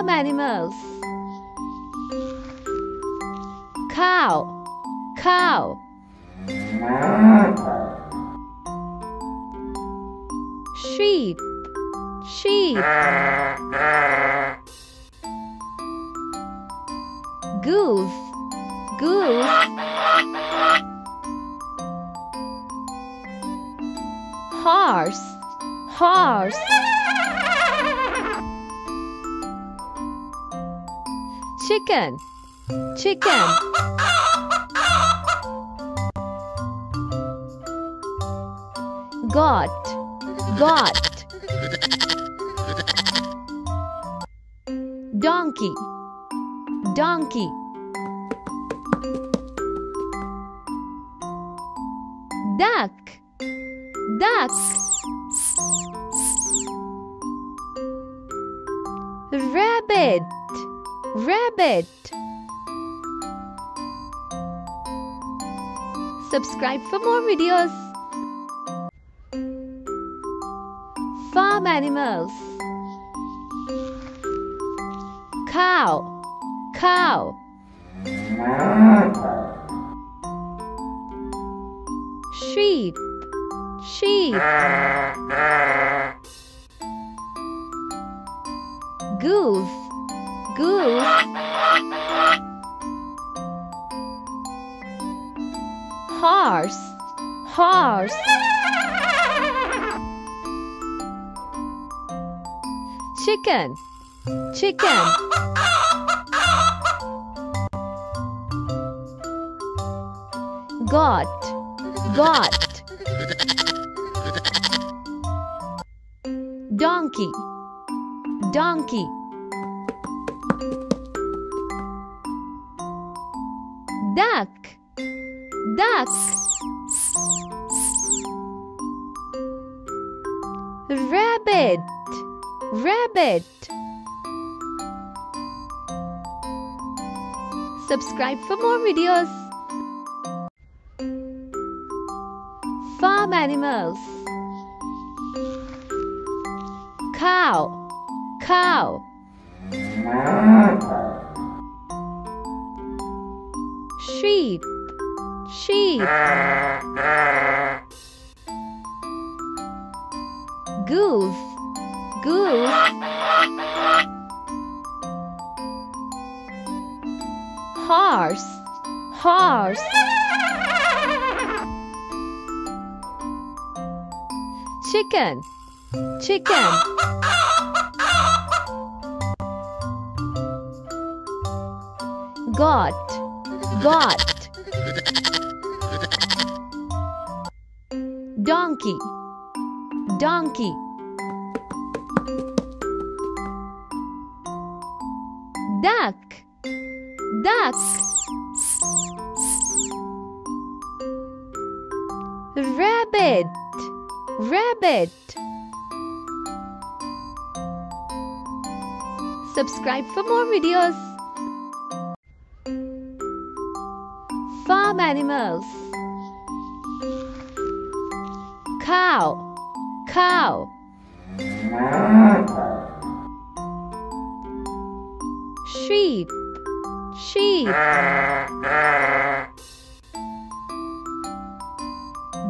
farm animals. Cow, cow. Sheep, sheep. Goose, goose. Horse, horse. Chicken, chicken. Goat, goat. Donkey, donkey. Duck, duck. Rabbit, rabbit. Subscribe for more videos. Farm animals. Cow, cow. Sheep, sheep. Goose, goose. Horse, horse. Chicken, chicken. Goat, goat. Donkey, donkey. Duck, duck. Rabbit, rabbit. Subscribe for more videos. Farm animals. Cow, cow. Sheep, sheep. Goose, goose. Horse, horse. Chicken, chicken. Goat, goat. Donkey, donkey. Duck, duck. Rabbit, rabbit. Subscribe for more videos. Farm animals. Cow, cow. Sheep, sheep.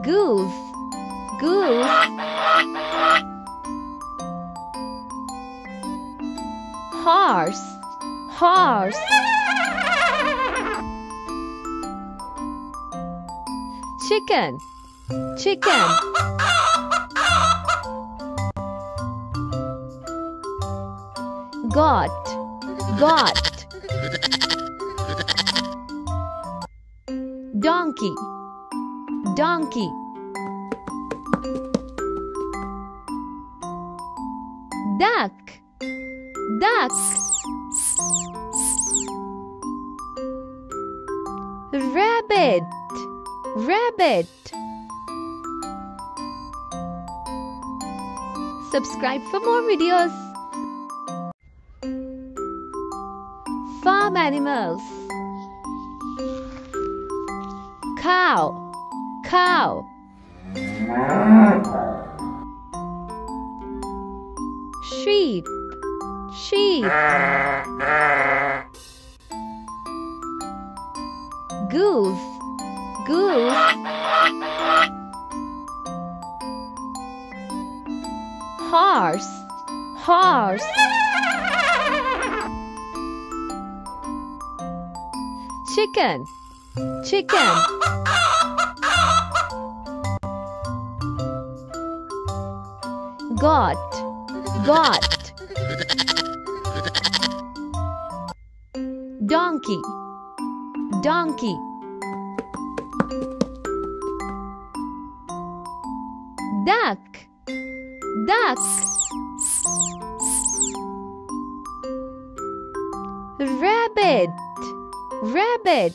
Goose, goose. Horse, horse. Chicken, chicken. Goat, goat. Donkey, donkey. Duck, duck. Rabbit, rabbit. Subscribe for more videos. Farm animals. Cow, cow. Sheep, Sheep. Goose. Goose. Horse. Horse. Chicken. Chicken. Goat. Goat. Donkey. Donkey. Duck. Duck. Rabbit. Rabbit.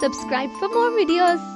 Subscribe for more videos.